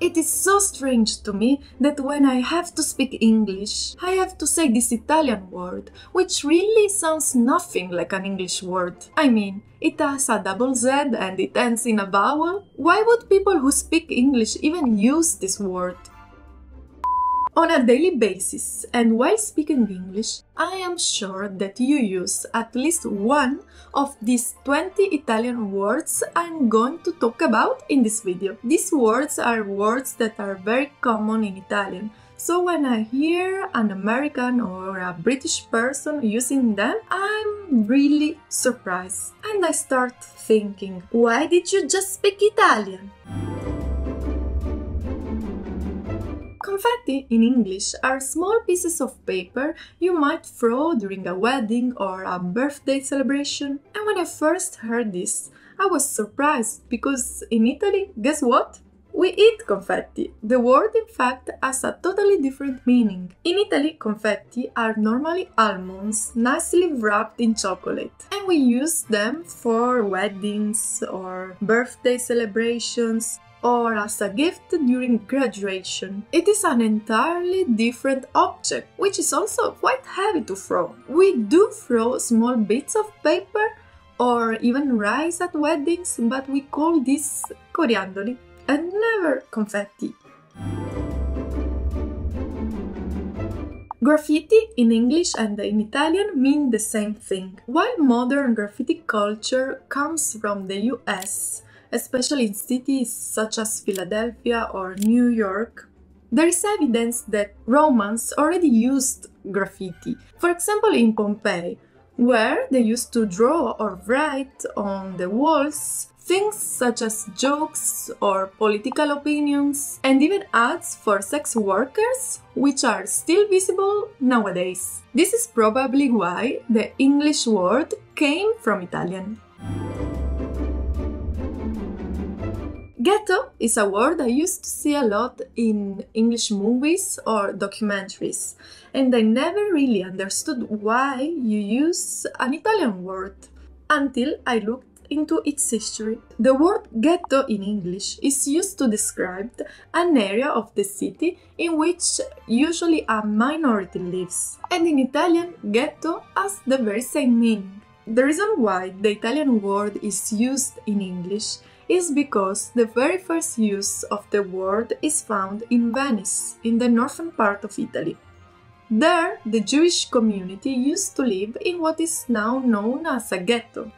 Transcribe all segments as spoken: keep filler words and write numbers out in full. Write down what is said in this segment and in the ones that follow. It is so strange to me that when I have to speak English, I have to say this Italian word, which really sounds nothing like an English word. I mean, it has a double Z and it ends in a vowel. Why would people who speak English even use this word? On a daily basis, and while speaking English, I am sure that you use at least one of these twenty Italian words I'm going to talk about in this video. These words are words that are very common in Italian, so when I hear an American or a British person using them, I'm really surprised. And I start thinking, why did you just speak Italian? Confetti in English are small pieces of paper you might throw during a wedding or a birthday celebration. And when I first heard this, I was surprised because in Italy, guess what? We eat confetti. The word, in fact, has a totally different meaning. In Italy, confetti are normally almonds, nicely wrapped in chocolate. And we use them for weddings or birthday celebrations, or as a gift during graduation. It is an entirely different object, which is also quite heavy to throw. We do throw small bits of paper or even rice at weddings, but we call this coriandoli and never confetti. Graffiti in English and in Italian mean the same thing. While modern graffiti culture comes from the U S, especially in cities such as Philadelphia or New York, there is evidence that Romans already used graffiti. For example, in Pompeii, where they used to draw or write on the walls things such as jokes or political opinions, and even ads for sex workers, which are still visible nowadays. This is probably why the English word came from Italian. Ghetto is a word I used to see a lot in English movies or documentaries, and I never really understood why you use an Italian word until I looked into its history. The word ghetto in English is used to describe an area of the city in which usually a minority lives, and in Italian, ghetto has the very same meaning. The reason why the Italian word is used in English is because the very first use of the word is found in Venice, in the northern part of Italy. There, the Jewish community used to live in what is now known as a ghetto.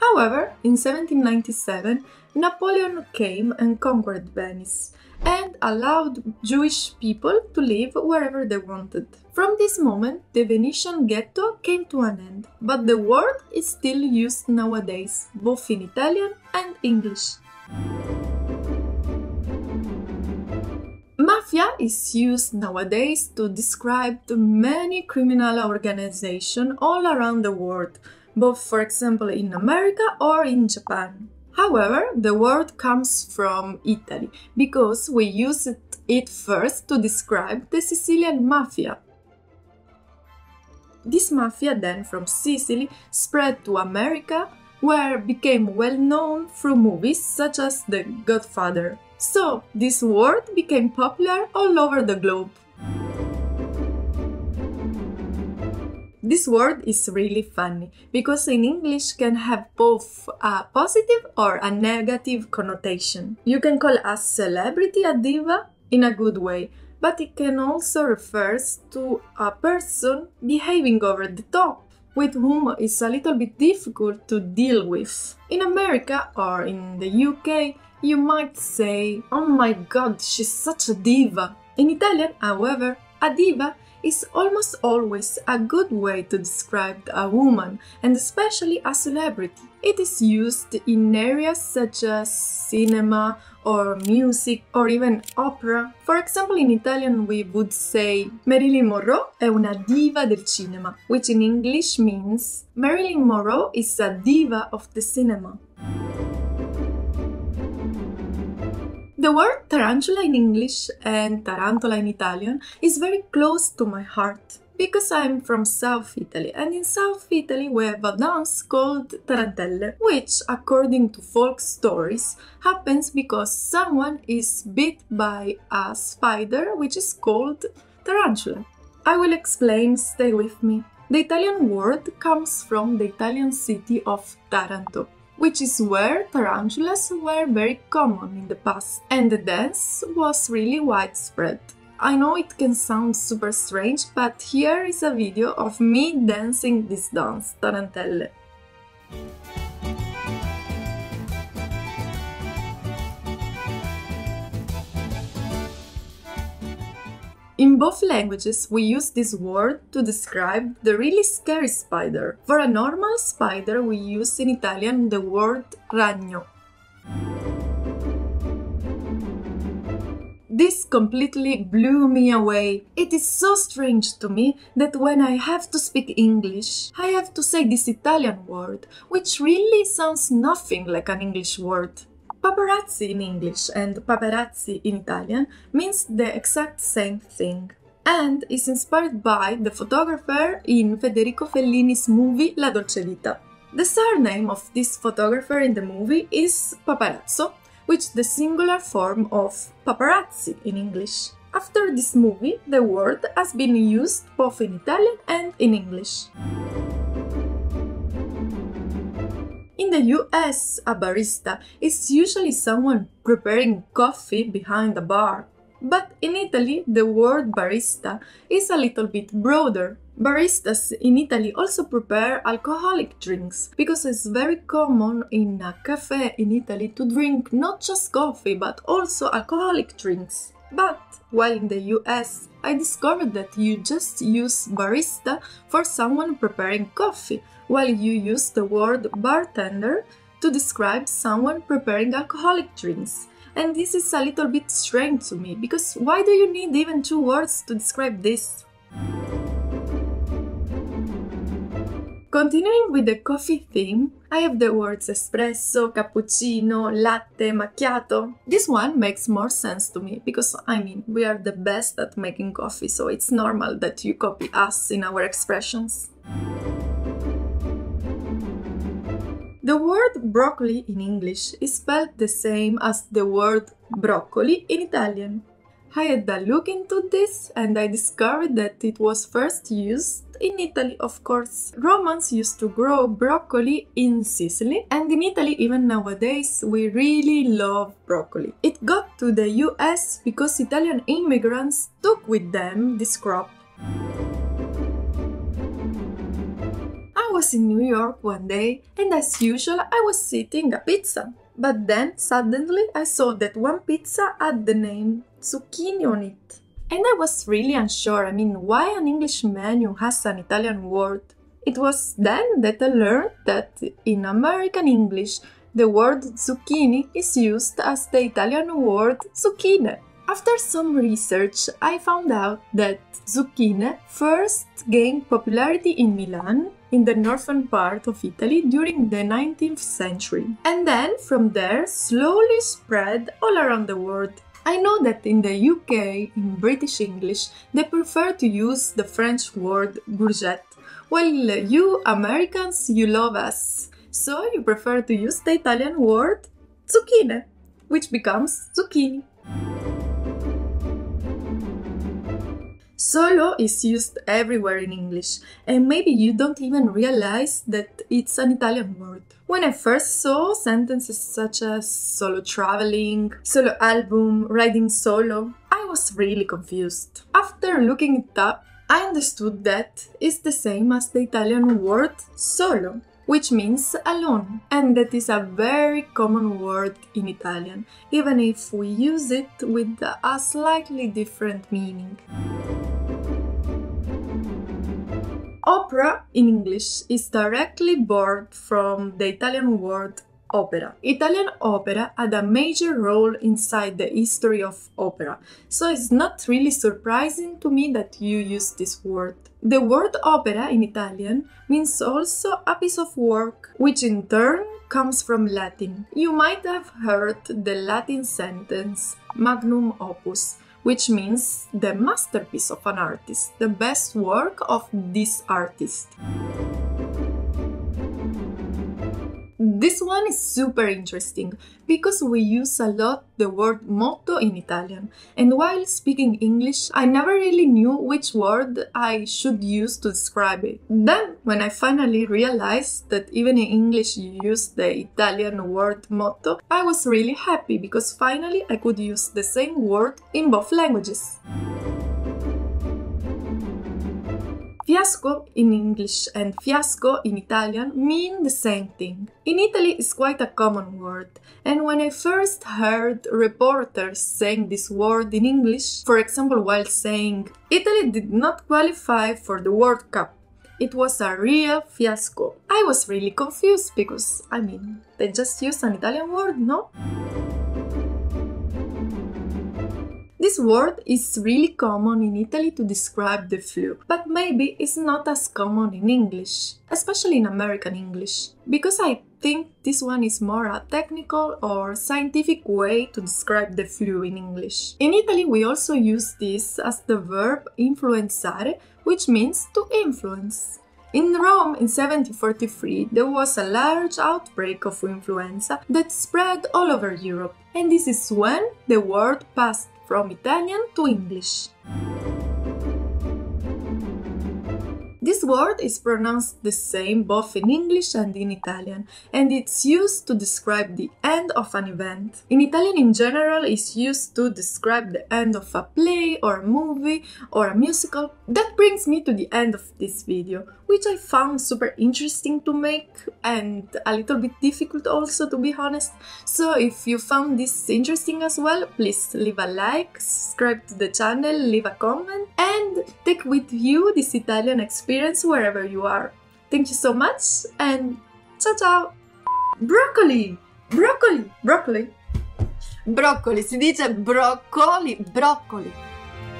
However, in seventeen ninety-seven, Napoleon came and conquered Venice and allowed Jewish people to live wherever they wanted. From this moment, the Venetian ghetto came to an end, but the word is still used nowadays, both in Italian and English. Mafia is used nowadays to describe many criminal organizations all around the world, both, for example, in America or in Japan. However, the word comes from Italy, because we used it first to describe the Sicilian mafia. This mafia then from Sicily spread to America, where it became well known through movies such as The Godfather. So, this word became popular all over the globe. This word is really funny, because in English can have both a positive or a negative connotation. You can call a celebrity a diva in a good way, but it can also refer to a person behaving over the top, with whom it's a little bit difficult to deal with. In America or in the U K, you might say, "Oh my god, she's such a diva." In Italian, however, a diva is almost always a good way to describe a woman, and especially a celebrity. It is used in areas such as cinema or music or even opera. For example, in Italian we would say Marilyn Monroe è una diva del cinema, which in English means Marilyn Monroe is a diva of the cinema. The word tarantula in English and tarantula in Italian is very close to my heart. because I'm from South Italy, and in South Italy we have a dance called tarantelle, which, according to folk stories, happens because someone is bit by a spider which is called tarantula. I will explain, stay with me. The Italian word comes from the Italian city of Taranto, which is where tarantulas were very common in the past, and the dance was really widespread. I know it can sound super strange, but here is a video of me dancing this dance, tarantelle. In both languages we use this word to describe the really scary spider. For a normal spider we use in Italian the word ragno. This completely blew me away. It is so strange to me that when I have to speak English, I have to say this Italian word, which really sounds nothing like an English word. Paparazzi in English and paparazzi in Italian means the exact same thing, and is inspired by the photographer in Federico Fellini's movie La Dolce Vita. The surname of this photographer in the movie is Paparazzo, which is the singular form of paparazzi in English. After this movie, the word has been used both in Italian and in English. In the U S, a barista is usually someone preparing coffee behind a bar. But in Italy, the word barista is a little bit broader. Baristas in Italy also prepare alcoholic drinks, because it's very common in a cafe in Italy to drink not just coffee but also alcoholic drinks. But while in the U S, I discovered that you just use barista for someone preparing coffee, while you use the word bartender to describe someone preparing alcoholic drinks. And this is a little bit strange to me, because why do you need even two words to describe this? Continuing with the coffee theme, I have the words espresso, cappuccino, latte, macchiato. This one makes more sense to me, because, I mean, we are the best at making coffee, so it's normal that you copy us in our expressions. The word broccoli in English is spelled the same as the word broccoli in Italian. I had a look into this and I discovered that it was first used in Italy, of course. Romans used to grow broccoli in Sicily, and in Italy even nowadays we really love broccoli. It got to the U S because Italian immigrants took with them this crop. I was in New York one day, and as usual I was eating a pizza. But then, suddenly, I saw that one pizza had the name Zucchini on it. And I was really unsure, I mean, why an English menu has an Italian word? It was then that I learned that in American English, the word zucchini is used as the Italian word zucchine. After some research, I found out that zucchine first gained popularity in Milan, in the northern part of Italy, during the nineteenth century, and then from there slowly spread all around the world. I know that in the U K, in British English, they prefer to use the French word courgette, while you Americans, you love us, so you prefer to use the Italian word zucchine, which becomes zucchini. Solo is used everywhere in English, and maybe you don't even realize that it's an Italian word. When I first saw sentences such as solo traveling, solo album, riding solo, I was really confused. After looking it up, I understood that it's the same as the Italian word solo, which means alone, and that is a very common word in Italian, even if we use it with a slightly different meaning. Opera in English is directly borrowed from the Italian word opera. Italian opera had a major role inside the history of opera, so it's not really surprising to me that you use this word. The word opera in Italian means also a piece of work, which in turn comes from Latin. You might have heard the Latin sentence magnum opus, which means the masterpiece of an artist, the best work of this artist. This one is super interesting because we use a lot the word motto in Italian, and while speaking English I never really knew which word I should use to describe it. Then when I finally realized that even in English you use the Italian word motto, I was really happy because finally I could use the same word in both languages. Fiasco in English and fiasco in Italian mean the same thing. In Italy it's quite a common word, and when I first heard reporters saying this word in English, for example while saying Italy did not qualify for the World Cup, it was a real fiasco, I was really confused because, I mean, they just used an Italian word, no? This word is really common in Italy to describe the flu, but maybe it's not as common in English, especially in American English, because I think this one is more a technical or scientific way to describe the flu in English. In Italy we also use this as the verb influenzare, which means to influence. In Rome in seventeen forty-three there was a large outbreak of influenza that spread all over Europe, and this is when the word passed from Italian to English. This word is pronounced the same both in English and in Italian, and it's used to describe the end of an event. In Italian in general it's used to describe the end of a play or a movie or a musical. That brings me to the end of this video, which I found super interesting to make and a little bit difficult also, to be honest. So if you found this interesting as well, please leave a like, subscribe to the channel, leave a comment, and take with you this Italian experience wherever you are. Thank you so much and ciao ciao! Broccoli! Broccoli! Broccoli! Broccoli! Si dice broccoli! Broccoli!